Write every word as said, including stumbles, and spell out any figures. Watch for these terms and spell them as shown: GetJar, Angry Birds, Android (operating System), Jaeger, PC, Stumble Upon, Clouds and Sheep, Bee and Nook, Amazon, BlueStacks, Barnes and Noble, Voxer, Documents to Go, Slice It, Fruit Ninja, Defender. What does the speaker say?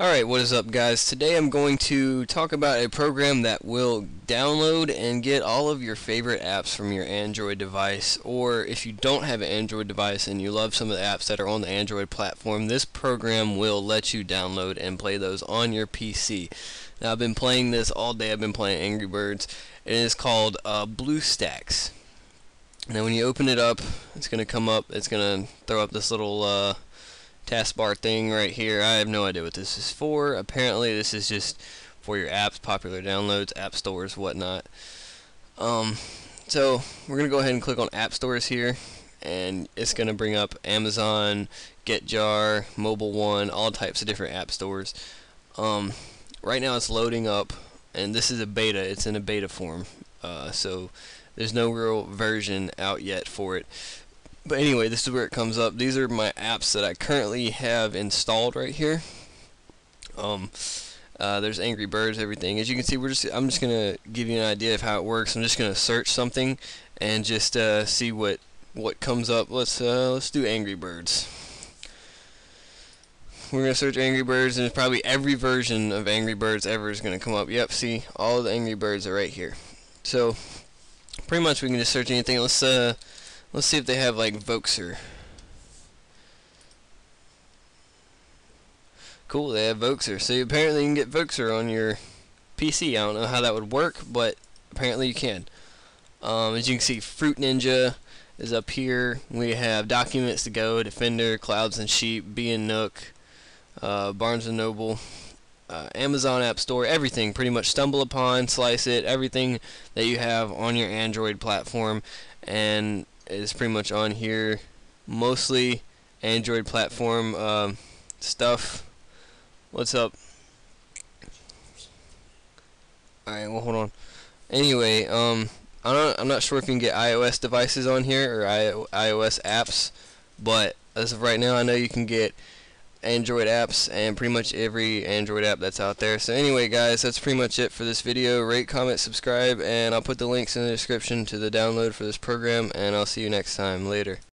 Alright, what is up guys? Today I'm going to talk about a program that will download and get all of your favorite apps from your Android device, or if you don't have an Android device and you love some of the apps that are on the Android platform, this program will let you download and play those on your P C. Now I've been playing this all day, I've been playing Angry Birds, and it is called uh, BlueStacks. Now when you open it up, it's going to come up, it's going to throw up this little uh, taskbar thing right here. I have no idea what this is for. Apparently this is just for your apps, popular downloads, app stores, whatnot. Um, so we're going to go ahead and click on app stores here, and it's going to bring up Amazon, GetJar, Mobile One, all types of different app stores. Um, right now it's loading up, and this is a beta. It's in a beta form, uh, so there's no real version out yet for it. But anyway, this is where it comes up. These are my apps that I currently have installed right here. Um, uh, there's Angry Birds, everything. As you can see, we're just I'm just gonna give you an idea of how it works. I'm just gonna search something and just uh, see what what comes up. Let's uh, let's do Angry Birds. We're gonna search Angry Birds, and probably every version of Angry Birds ever is gonna come up. Yep, see, all of the Angry Birds are right here. So pretty much we can just search anything. Let's uh. Let's see if they have like Voxer. Cool, they have Voxer. So you apparently you can get Voxer on your P C. I don't know how that would work, but apparently you can. Um, as you can see, Fruit Ninja is up here. We have Documents to Go, Defender, Clouds and Sheep, Bee and Nook, uh, Barnes and Noble, uh, Amazon App Store, everything pretty much. Stumble Upon, Slice It, everything that you have on your Android platform, and is pretty much on here. Mostly Android platform um, stuff. What's up? Alright, well, hold on. Anyway, um, I don't, I'm not sure if you can get iOS devices on here or I, iOS apps, but as of right now, I know you can get Android apps and pretty much every Android app that's out there. So anyway guys, that's pretty much it for this video. Rate, comment, subscribe, and I'll put the links in the description to the download for this program, and I'll see you next time. Later.